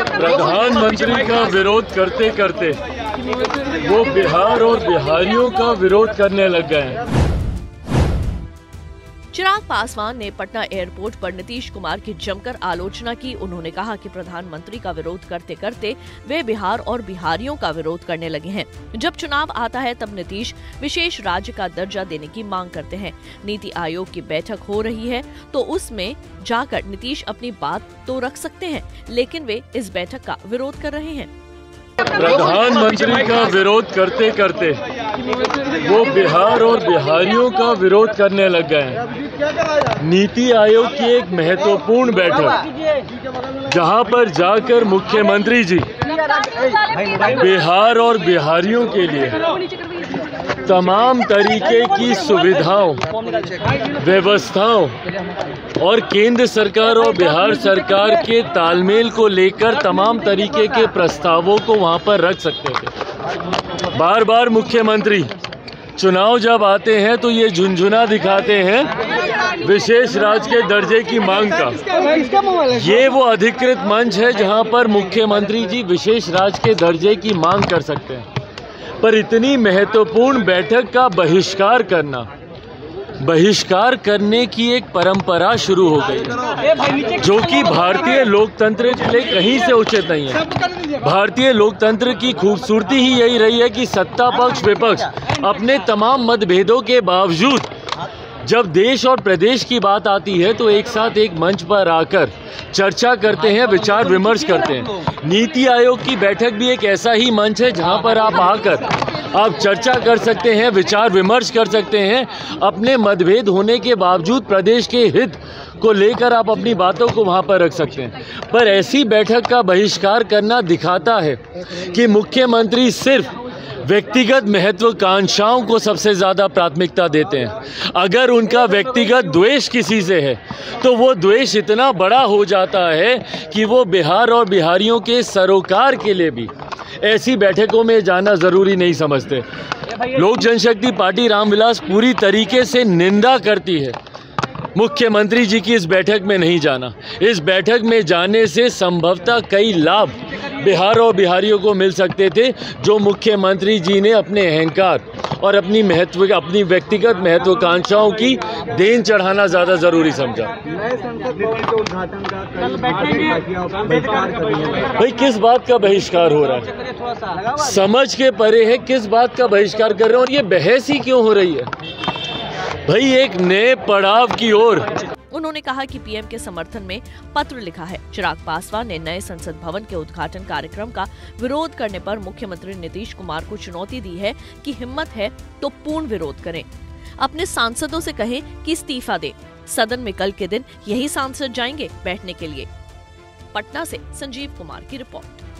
प्रधानमंत्री का विरोध करते करते वो बिहार और बिहारियों का विरोध करने लग गए। चिराग पासवान ने पटना एयरपोर्ट पर नीतीश कुमार की जमकर आलोचना की। उन्होंने कहा कि प्रधानमंत्री का विरोध करते करते वे बिहार और बिहारियों का विरोध करने लगे हैं। जब चुनाव आता है तब नीतीश विशेष राज्य का दर्जा देने की मांग करते हैं। नीति आयोग की बैठक हो रही है तो उसमें जाकर नीतीश अपनी बात तो रख सकते हैं, लेकिन वे इस बैठक का विरोध कर रहे हैं। प्रधानमंत्री का विरोध करते करते वो बिहार और बिहारियों का विरोध करने लग गए। नीति आयोग की एक महत्वपूर्ण बैठक जहां पर जाकर मुख्यमंत्री जी बिहार और बिहारियों के लिए तमाम तरीके की सुविधाओं, व्यवस्थाओं और केंद्र सरकार और बिहार सरकार के तालमेल को लेकर तमाम तरीके के प्रस्तावों को वहां पर रख सकते थे। बार बार मुख्यमंत्री चुनाव जब आते हैं तो ये झुनझुना दिखाते हैं विशेष राज्य के दर्जे की मांग का। ये वो अधिकृत मंच है जहां पर मुख्यमंत्री जी विशेष राज्य के दर्जे की मांग कर सकते हैं, पर इतनी महत्वपूर्ण बैठक का बहिष्कार करने की एक परंपरा शुरू हो गई, जो कि भारतीय लोकतंत्र के लिए कहीं से उचित नहीं है। भारतीय लोकतंत्र की खूबसूरती ही यही रही है कि सत्ता पक्ष विपक्ष अपने तमाम मतभेदों के बावजूद जब देश और प्रदेश की बात आती है तो एक साथ एक मंच पर आकर चर्चा करते हैं, विचार विमर्श करते हैं। नीति आयोग की बैठक भी एक ऐसा ही मंच है जहां पर आप आकर आप चर्चा कर सकते हैं, विचार विमर्श कर सकते हैं। अपने मतभेद होने के बावजूद प्रदेश के हित को लेकर आप अपनी बातों को वहां पर रख सकते हैं, पर ऐसी बैठक का बहिष्कार करना दिखाता है कि मुख्यमंत्री सिर्फ व्यक्तिगत महत्वाकांक्षाओं को सबसे ज़्यादा प्राथमिकता देते हैं। अगर उनका व्यक्तिगत द्वेष किसी से है तो वो द्वेष इतना बड़ा हो जाता है कि वो बिहार और बिहारियों के सरोकार के लिए भी ऐसी बैठकों में जाना ज़रूरी नहीं समझते। लोक जनशक्ति पार्टी रामविलास पूरी तरीके से निंदा करती है मुख्यमंत्री जी की इस बैठक में नहीं जाना। इस बैठक में जाने से संभवतः कई लाभ बिहार और बिहारियों को मिल सकते थे, जो मुख्यमंत्री जी ने अपने अहंकार और अपनी व्यक्तिगत महत्वाकांक्षाओं की देन चढ़ाना ज़्यादा ज़रूरी समझा। भाई किस बात का बहिष्कार हो रहा है, समझ के परे है किस बात का बहिष्कार कर रहे हैं और ये बहस ही क्यों हो रही है भाई, एक नए पड़ाव की ओर। उन्होंने कहा कि पीएम के समर्थन में पत्र लिखा है। चिराग पासवान ने नए संसद भवन के उद्घाटन कार्यक्रम का विरोध करने पर मुख्यमंत्री नीतीश कुमार को चुनौती दी है कि हिम्मत है तो पूर्ण विरोध करें, अपने सांसदों से कहें कि इस्तीफा दें। सदन में कल के दिन यही सांसद जाएंगे बैठने के लिए। पटना से संजीव कुमार की रिपोर्ट।